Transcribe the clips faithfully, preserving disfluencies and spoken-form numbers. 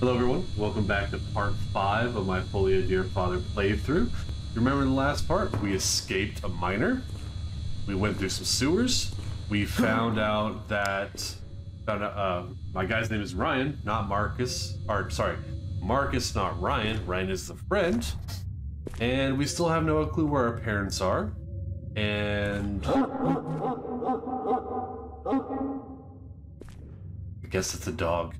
Hello everyone, welcome back to part five of my Follia Dear Father playthrough. Remember in the last part, we escaped a miner, we went through some sewers, we found out that, found out, uh, my guy's name is Ryan, not Marcus, or sorry, Marcus, not Ryan, Ryan is the friend, and we still have no clue where our parents are, and I guess it's a dog.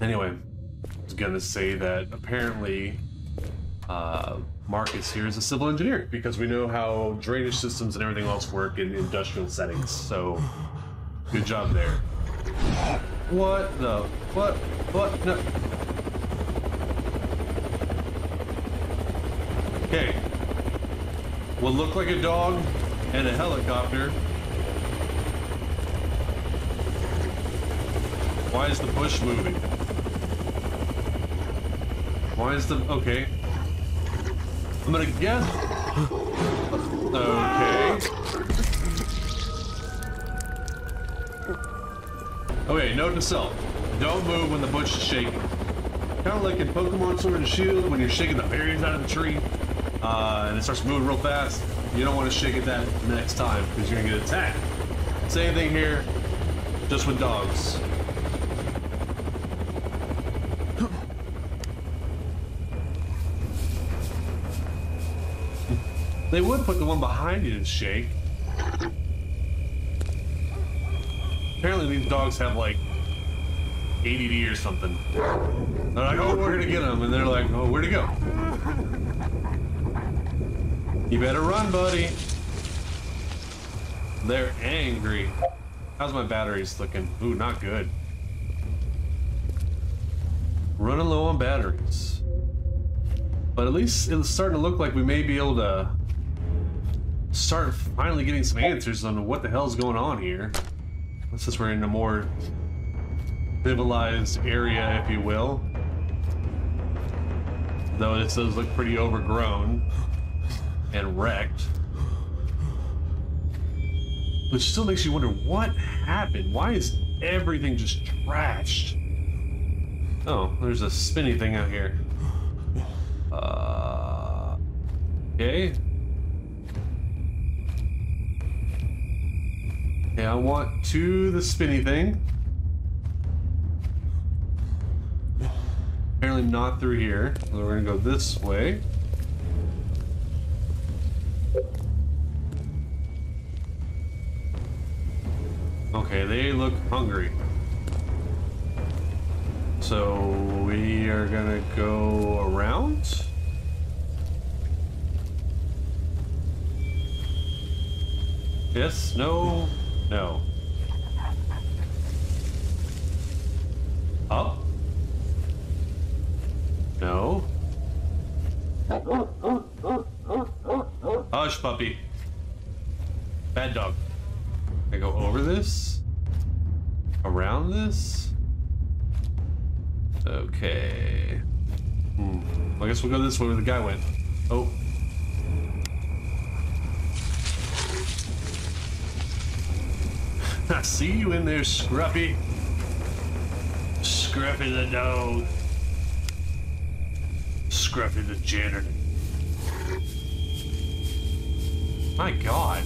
Anyway, I was gonna say that apparently uh, Marcus here is a civil engineer because we know how drainage systems and everything else work in industrial settings, so good job there. What the? What? What? No. Okay. What looked like a dog and a helicopter. Why is the bush moving? Why is the... okay. I'm gonna guess... okay. Okay, note to self. Don't move when the bush is shaking. Kind of like in Pokemon Sword and Shield, when you're shaking the berries out of the tree, uh, and it starts moving real fast, you don't want to shake it that next time, because you're gonna get attacked. Same thing here, just with dogs. They would put the one behind you to shake. Apparently these dogs have like A D D or something. They're like, oh, we're gonna get them. And they're like, oh, where'd he go? You better run, buddy. They're angry. How's my batteries looking? Ooh, not good. Running low on batteries. But at least it's starting to look like we may be able to start finally getting some answers on what the hell's going on here. Since we're in a more civilized area, if you will. Though this does look pretty overgrown and wrecked. Which still makes you wonder what happened? Why is everything just trashed? Oh, there's a spinny thing out here. Uh, okay. Okay, I want to the spinny thing. Apparently not through here. So we're gonna go this way. Okay, they look hungry. So we are gonna go around. Yes, no, no. Up. No. Hush, puppy. Bad dog. I go over this. Around this. Okay. Hmm. I guess we'll go this way where the guy went. Oh. I see you in there, Scruffy. Scruffy the dog. Scruffy the janitor. My God.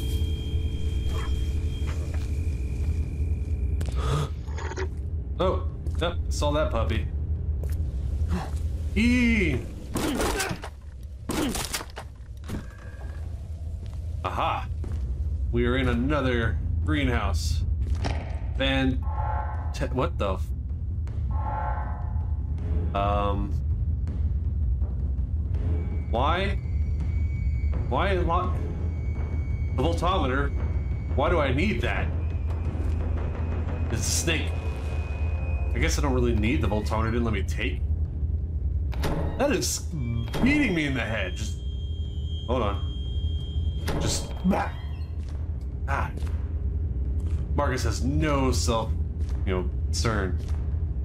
Oh, yep, saw that puppy. Eee! Aha! We are in another greenhouse. And what the f um why why lock the voltometer? Why do I need that? It's a snake. I guess I don't really need the voltometer. It didn't let me take. That is beating me in the head. Just hold on. Just ah. ah. Marcus has no self, you know, concern,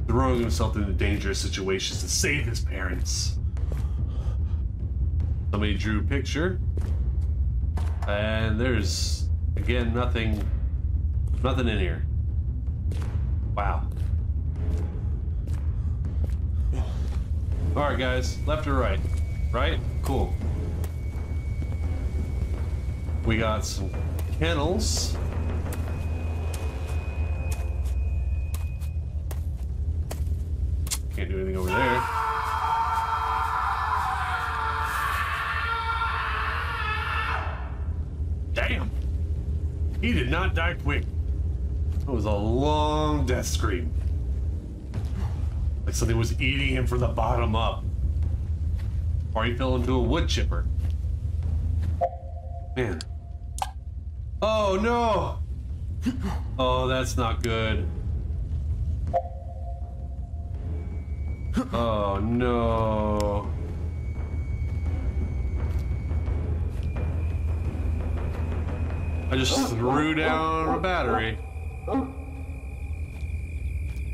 throwing himself into dangerous situations to save his parents. Somebody drew a picture, and there's again nothing, nothing in here. Wow. Alright guys, left or right? Right? Cool. We got some kennels. Can't do anything over there. Damn! He did not die quick. It was a long death scream. Like something was eating him from the bottom up. Or he fell into a wood chipper. Man. Oh no! Oh, that's not good. Oh no. I just threw down a battery.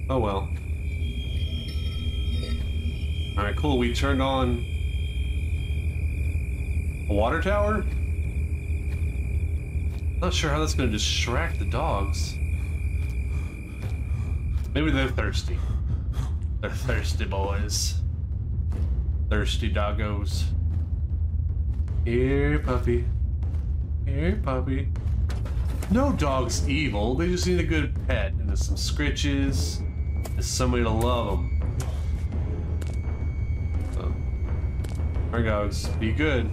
Oh well. All right, cool. We turned on a water tower. Not sure how that's going to distract the dogs. Maybe they're thirsty. They're thirsty boys. Thirsty doggos. Here, puppy. Here, puppy. No dog's evil. They just need a good pet and some scritches and somebody to love them. Our dogs, be good.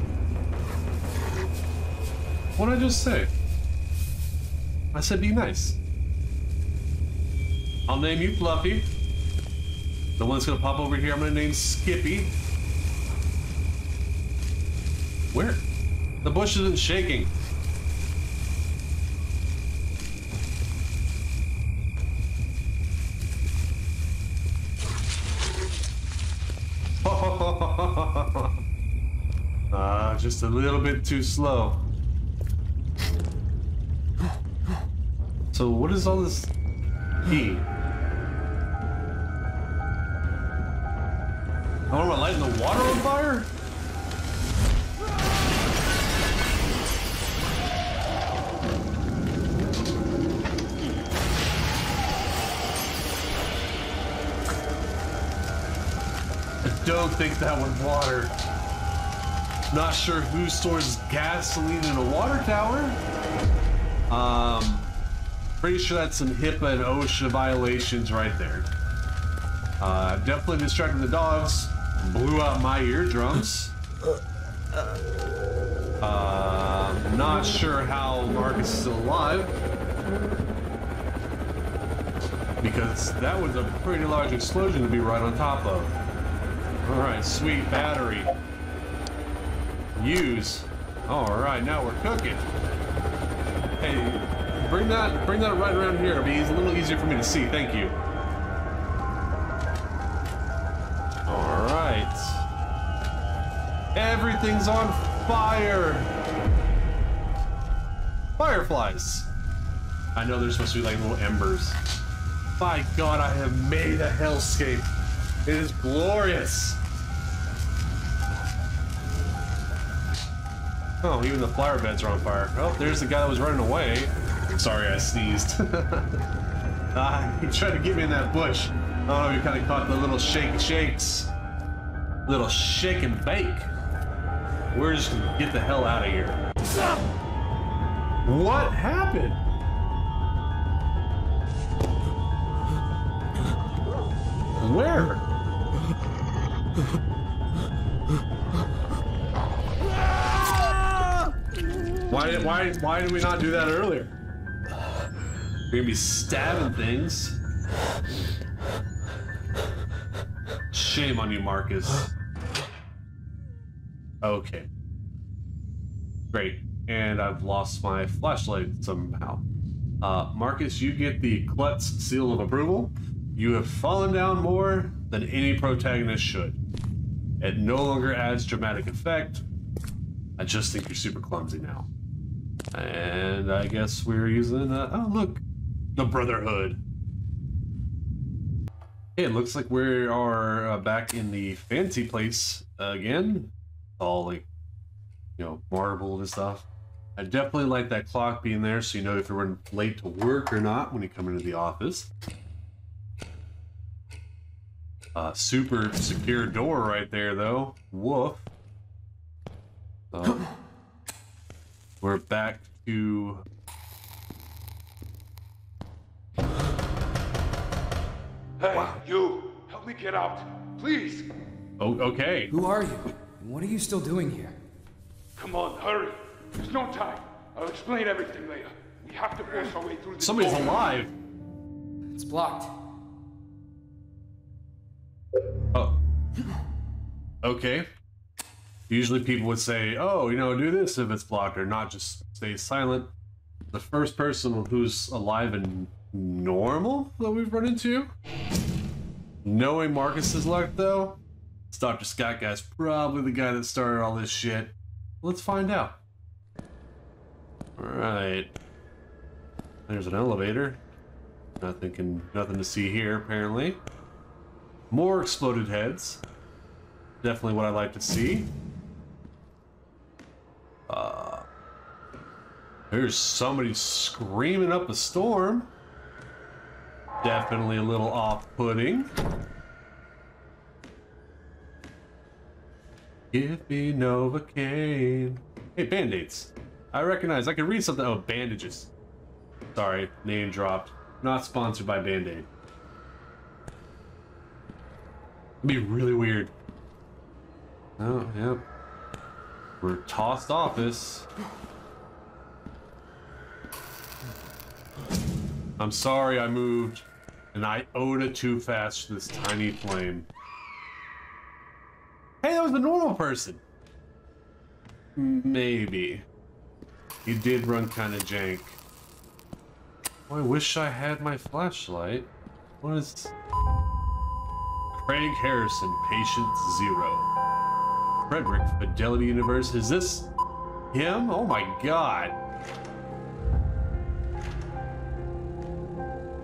What did I just say? I said be nice. I'll name you Fluffy. The one's gonna pop over here, I'm gonna name Skippy. Where? The bush isn't shaking. Just a little bit too slow. So what is all this heat? Oh, am I lighting the water on fire? I don't think that was water. Not sure who stores gasoline in a water tower. Um, pretty sure that's some HIPAA and OSHA violations right there. Uh, definitely distracted the dogs. Blew out my eardrums. Uh, not sure how Marcus is still alive. Because that was a pretty large explosion to be right on top of. All right, sweet battery. Use. All right, now we're cooking. Hey, bring that, bring that right around here. I mean, it's a little easier for me to see. Thank you. All right. Everything's on fire. Fireflies. I know they're supposed to be like little embers. By God, I have made a hellscape. It is glorious. Oh, even the flower beds are on fire. Oh, there's the guy that was running away. Sorry, I sneezed. Ah, he tried to get me in that bush. Oh, you kind of caught the little shake shakes. Little shake and bake. We're just gonna get the hell out of here. What happened? Where? Why, why, why did we not do that earlier? We're gonna be stabbing things. Shame on you, Marcus. Okay. Great. And I've lost my flashlight somehow. Uh, Marcus, you get the Klutz seal of approval. You have fallen down more than any protagonist should. It no longer adds dramatic effect. I just think you're super clumsy now. And I guess we're using, uh, oh look, the Brotherhood. Hey, it looks like we are uh, back in the fancy place uh, again. All like, you know, marble and stuff. I definitely like that clock being there so you know if you're running late to work or not when you come into the office. Uh, super secure door right there, though. Woof. So, we're back to... Hey, wow. You! Help me get out, please! Oh, okay. Who are you? What are you still doing here? Come on, hurry. There's no time. I'll explain everything later. We have to force our way through this Somebody's door. alive. It's blocked. Oh. Okay. Usually people would say, oh, you know, do this if it's blocked, or not, just stay silent. The first person who's alive and normal that we've run into? Knowing Marcus's luck, though, it's Doctor Scott, guy's probably the guy that started all this shit. Let's find out. Alright. There's an elevator. Nothing can, nothing to see here, apparently. More exploded heads. Definitely what I like to see. Uh, there's somebody screaming up a storm. Definitely a little off-putting. Give me Novocaine. Hey, Band-Aids. I recognize, I can read something. Oh, bandages. Sorry, name dropped. Not sponsored by Band-Aid. It'd be really weird. Oh, yep. We're tossed off this. I'm sorry I moved, and I Oda too fast to this tiny flame. Hey, that was the normal person. Maybe. He did run kind of jank. Oh, I wish I had my flashlight. What is this? Craig Harrison, patient zero. Frederick, Fidelity Universe. Is this him? Oh my god.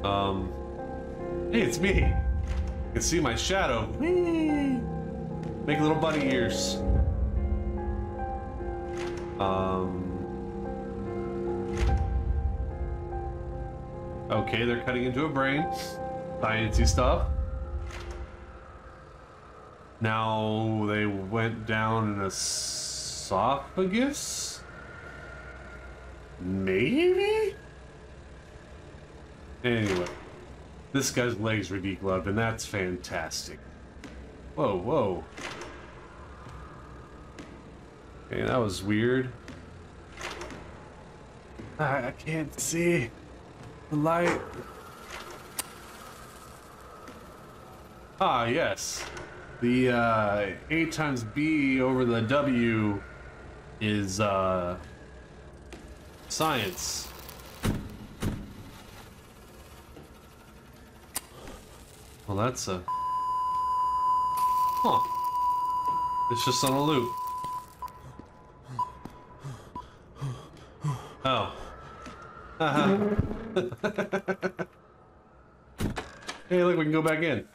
Um. Hey, it's me. You can see my shadow. Whee! Make little bunny ears. Um. Okay, they're cutting into a brain. Sciencey stuff. Now they went down in esophagus? Maybe? Anyway. This guy's legs were degloved, and that's fantastic. Whoa, whoa. Okay, that was weird. I, I can't see. The light. Ah, yes. The uh, A times B over the W is uh, science. Well, that's a... Huh. It's just on a loop. Oh. Haha. Hey, look, we can go back in.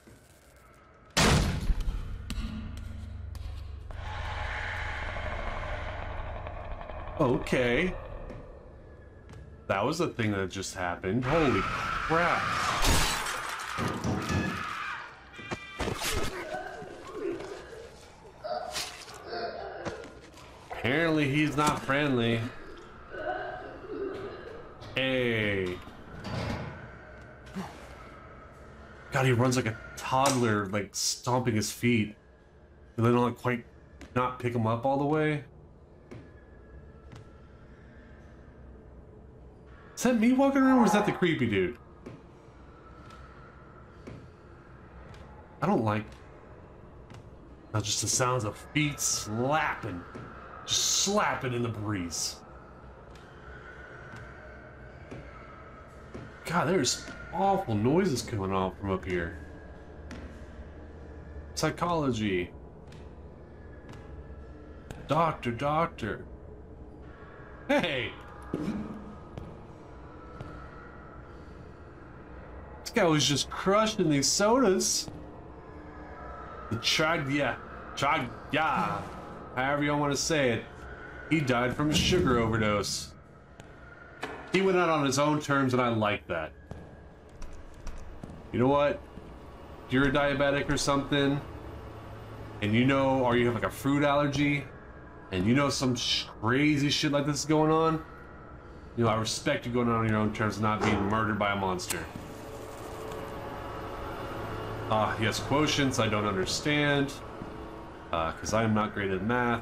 Okay. That was a thing that just happened. Holy crap. Apparently he's not friendly. Hey. God, he runs like a toddler, like stomping his feet. And they don't quite not pick him up all the way. Is that me walking around, or is that the creepy dude? I don't like... Not just the sounds of feet slapping. Just slapping in the breeze. God, there's awful noises coming off from up here. Psychology. Doctor, doctor. Hey! This guy was just crushing these sodas. The Chagya. Chagya. However you want to say it. He died from a sugar overdose. He went out on his own terms, and I like that. You know what? you're a diabetic or something, and you know, or you have like a fruit allergy, and you know some sh crazy shit like this is going on, you know, I respect you going on, on your own terms, not being murdered by a monster. Ah, uh, he has quotients I don't understand, uh, because I am not great at math.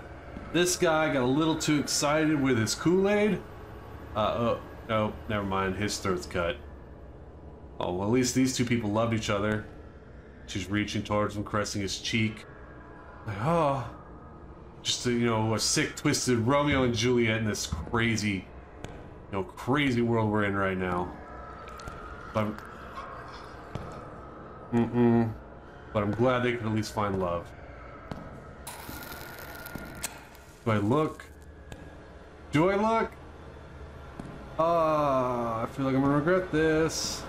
This guy got a little too excited with his Kool-Aid. Uh, oh, oh, never mind, his throat's cut. Oh, well, at least these two people loved each other. She's reaching towards him, caressing his cheek. Like, oh, just, you know, a sick, twisted Romeo and Juliet in this crazy, you know, crazy world we're in right now. But I'm, mm-mm, but I'm glad they could at least find love. Do I look? Do I look? Ah, uh, I feel like I'm gonna regret this.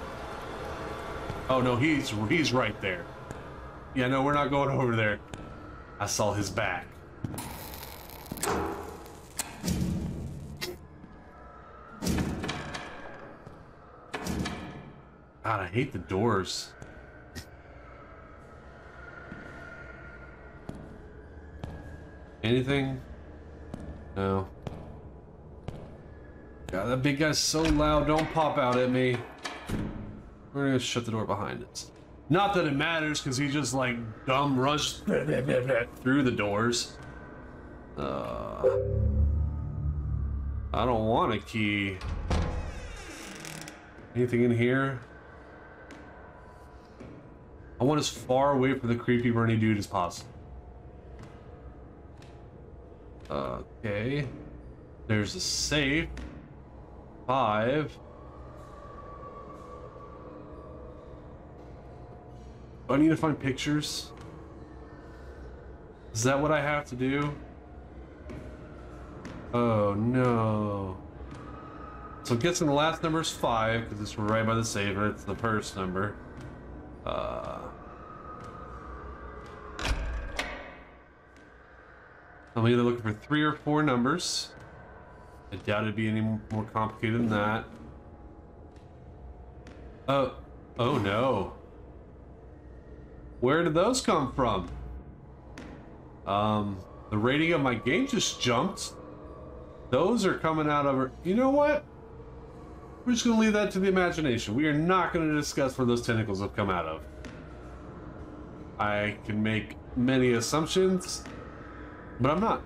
Oh no, he's he's right there. Yeah, no, we're not going over there. I saw his back. God, I hate the doors. Anything? No. God, that big guy's so loud. Don't pop out at me. We're gonna shut the door behind us. Not that it matters, because he just like dumb rushed through the doors. Uh, I don't want a key. Anything in here? I want as far away from the creepy Bernie dude as possible. Okay. There's a safe. Five. I need to find pictures. Is that what I have to do? Oh no. So I'm guessing the last number is five because it's right by the safe. It's the purse number. Uh, I'm either looking for three or four numbers. I doubt it'd be any more complicated than that. Oh, oh no. Where did those come from? Um, the rating of my game just jumped. Those are coming out of her. You know what? We're just gonna leave that to the imagination. We are not gonna discuss where those tentacles have come out of. I can make many assumptions, but I'm not.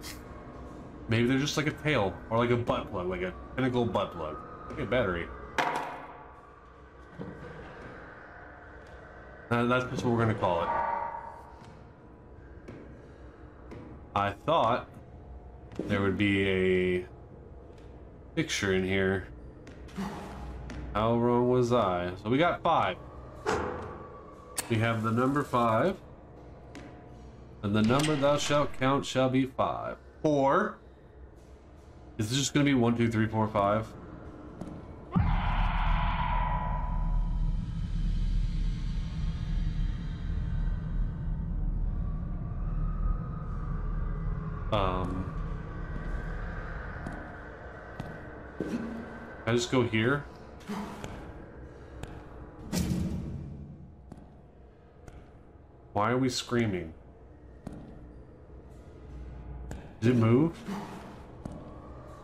Maybe they're just like a tail or like a butt plug, like a tentacle butt plug, like a battery. Uh, that's just what we're gonna call it. I thought there would be a picture in here. How wrong was I? So we got five. We have the number five. And the number thou shalt count shall be five. Four. Is this just gonna be one, two, three, four, five? Um, I just go here. Why are we screaming? Did it move?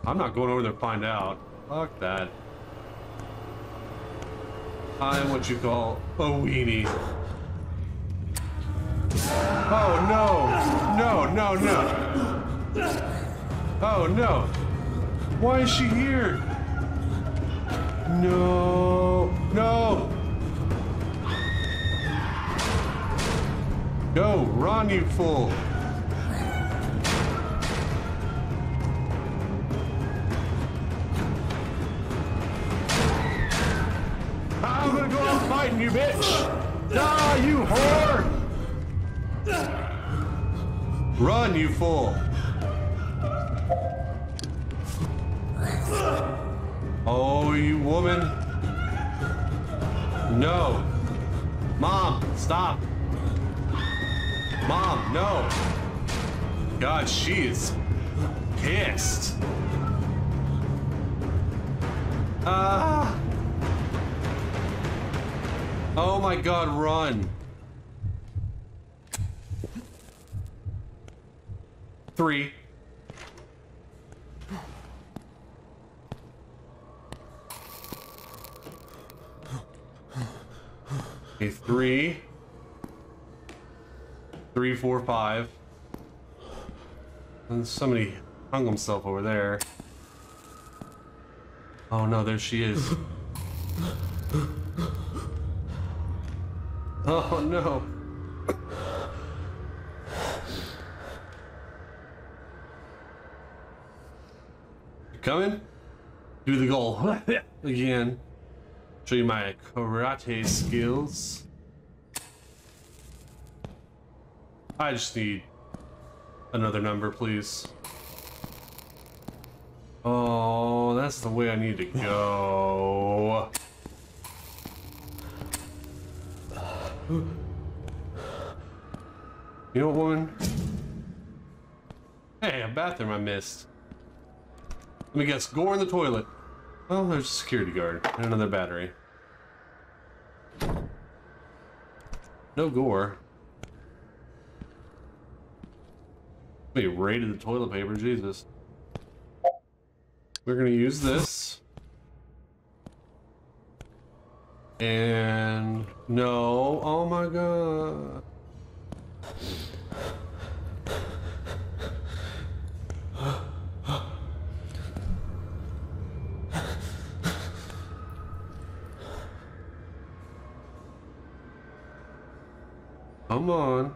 I'm not going over there to find out. Fuck that. I'm what you call a weenie. Oh no! No, no, no! Oh no! Why is she here? No! No! Go, run, you fool! I'm gonna go out fighting you, bitch! Ah, you whore! Run, you fool! Oh, you woman. No. Mom, stop. Mom, no. God, she is pissed. Ah. Oh my God, run. Three. Okay, three. Three, four, five. And somebody hung himself over there. Oh no, there she is. Oh no. You coming? Do the goal again. Show you my karate skills. I just need another number, please. Oh, that's the way I need to go. You know what, woman? Hey, a bathroom I missed. Let me guess, gore in the toilet. Oh, there's a security guard and another battery. No gore. We raided the toilet paper, Jesus. We're gonna use this. And no, oh my god. Come on.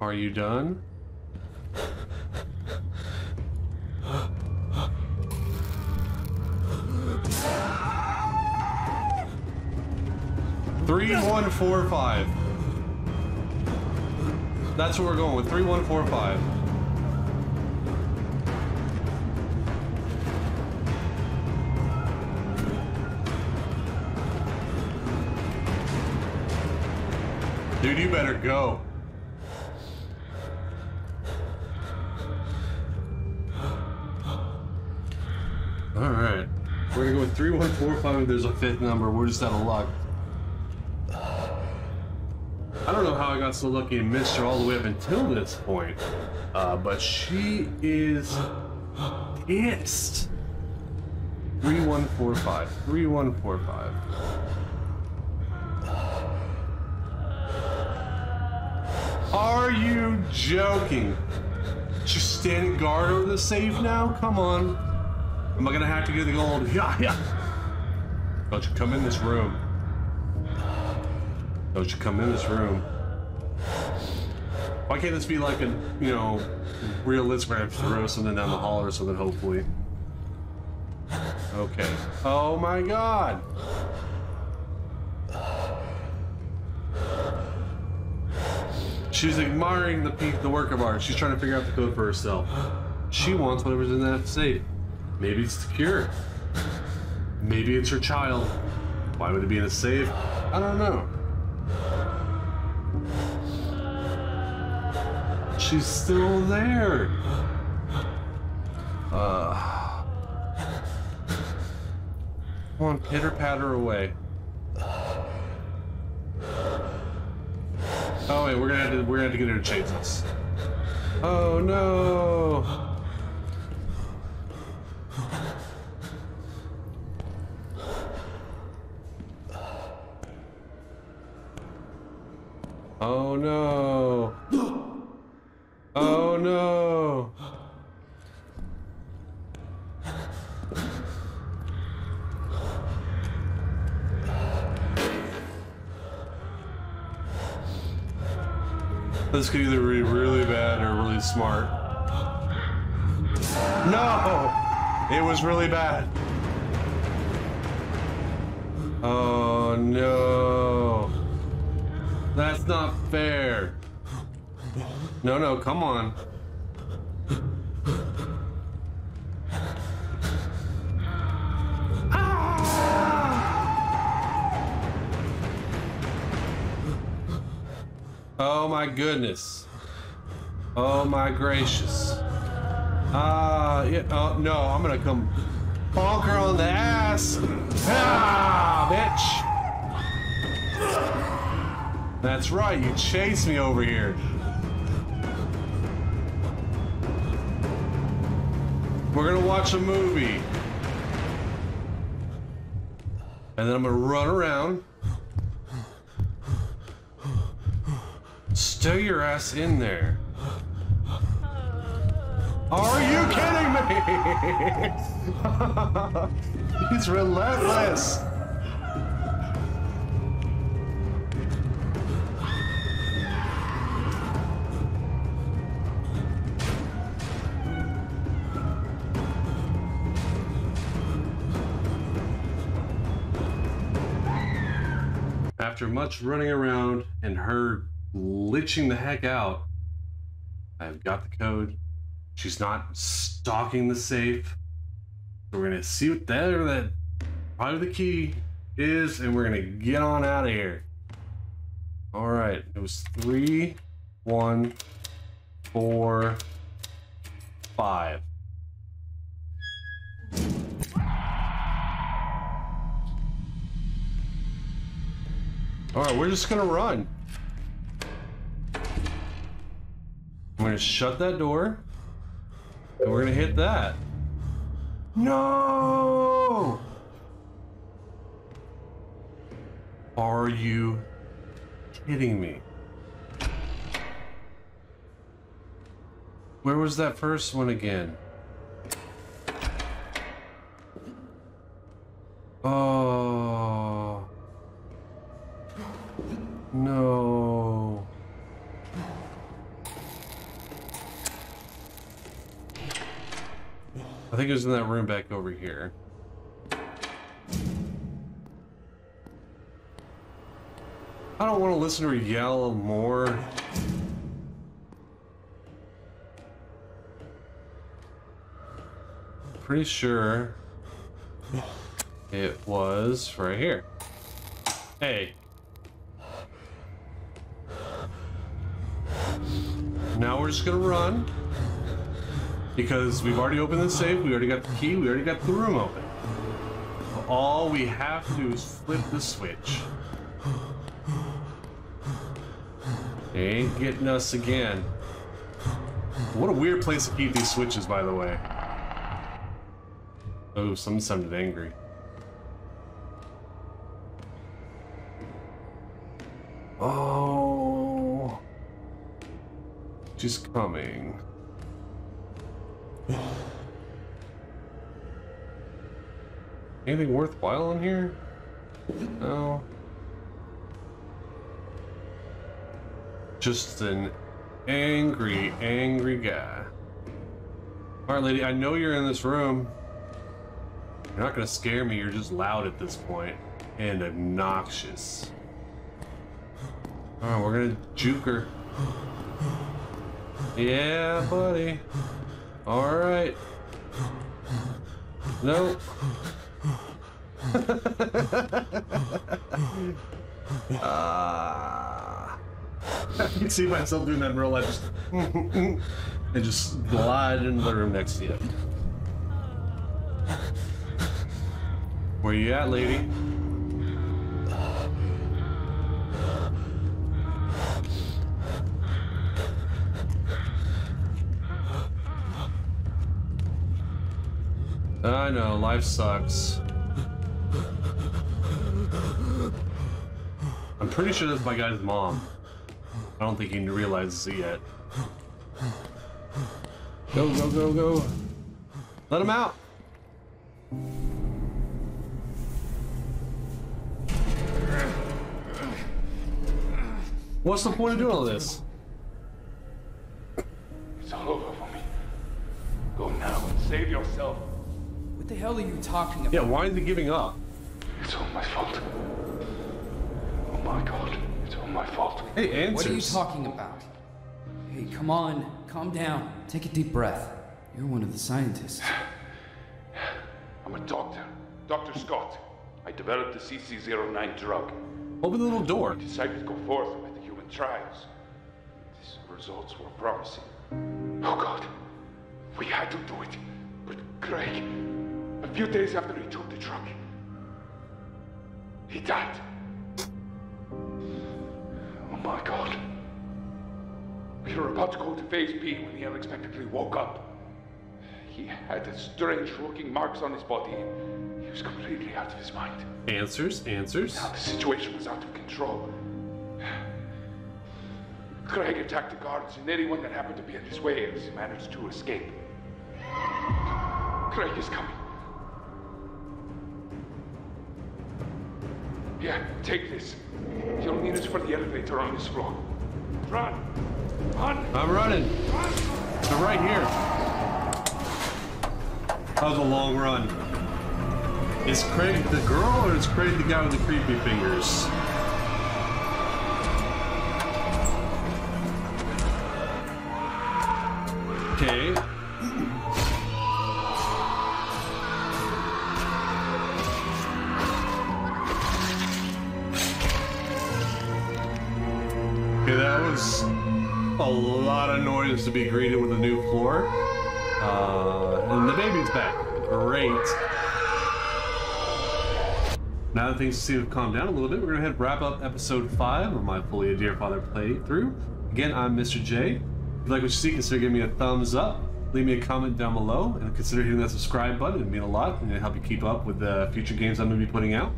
Are you done? Three, one, four, five. That's what we're going with. Three, one, four, five. Dude, you better go. Alright. We're gonna go with three one four five if there's a fifth number. We're just out of luck. I don't know how I got so lucky and missed her all the way up until this point. Uh, but she is pissed. three one four five. three one four five. Are you joking? She's standing guard over the safe now? Come on. Am I gonna have to get the gold? Yeah, yeah. Don't you come in this room. Don't you come in this room. Why can't this be like a, you know, realistic where I have to throw something down the hall or something, hopefully. Okay. Oh my god. She's admiring the peak, the work of art. She's trying to figure out the code for herself. She wants whatever's in that safe. Maybe it's the cure. Maybe it's her child. Why would it be in a safe? I don't know. She's still there. Uh, come on, pitter patter away. Oh wait, we're gonna have to we're gonna have to get her to chase us. Oh no. Oh no. Oh no. This could either be really bad or really smart. No! It was really bad. Oh no. That's not fair. No, no, come on. Ah! Oh my goodness. Oh my gracious. Uh, yeah, uh, no, I'm gonna come bonk her on the ass. Ah, bitch. That's right, you chased me over here. We're gonna watch a movie. And then I'm gonna run around. Stow your ass in there. Are you kidding me? He's relentless. After much running around and her glitching the heck out, I've got the code. She's not stalking the safe. So we're gonna see what that or that part of the key is, and we're gonna get on out of here. All right, it was three, one, four, five. All right, we're just gonna run. I'm gonna shut that door. And we're gonna hit that. No! Are you kidding me? Where was that first one again? Oh. No. I think it was in that room back over here. I don't want to listen to her yell more. Pretty sure it was right here. Hey. Now we're just gonna run. Because we've already opened the safe, we already got the key, we already got the room open. All we have to do is flip the switch. They ain't getting us again. What a weird place to keep these switches, by the way. Oh, someone sounded angry. Oh. She's coming. Anything worthwhile in here? No. Just an angry, angry guy. Alright, lady, I know you're in this room. You're not gonna scare me, you're just loud at this point. And obnoxious. Alright, we're gonna juke her. Yeah, buddy. All right. Nope. uh, I can see myself doing that in real life. Just and just glide into the room next to you. Where you at, lady? I know, life sucks. I'm pretty sure that's my guy's mom. I don't think he realizes it yet. Go, go, go, go. Let him out. What's the point of doing all this? It's all over for me. Go now and save yourself. What the hell are you talking about? Yeah, why is he giving up? It's all my fault. Oh my god, it's all my fault. Hey, answers. What are you talking about? Hey, come on, calm down. Take a deep breath. You're one of the scientists. I'm a doctor. Doctor Scott. I developed the C C zero nine drug. Open the little door. I decided to go forth with the human trials. These results were promising. Oh god. We had to do it. But Greg, a few days after he took the truck, he died. Oh my God. We were about to go to phase B when he unexpectedly woke up. He had strange looking marks on his body. He was completely out of his mind. Answers, answers. Now the situation was out of control. Greg attacked the guards and anyone that happened to be in his way as he managed to escape. Greg is coming. Yeah, take this. You'll need it for the elevator on this floor. Run! Run! I'm running! Run. I'm right here. That was a long run. Is Craig the girl or is Craig the guy with the creepy fingers? Okay. Okay, that was a lot of noise to be greeted with a new floor. Uh, and the baby's back. Great. Now that things seem to calm down a little bit, we're gonna head wrap up episode five of my Follia Dear Father playthrough. Again, I'm Mister J. If you like what you see, consider giving me a thumbs up, leave me a comment down below, and consider hitting that subscribe button. It'd mean a lot, and it'll help you keep up with the future games I'm going to be putting out.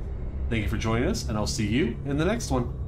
Thank you for joining us, and I'll see you in the next one.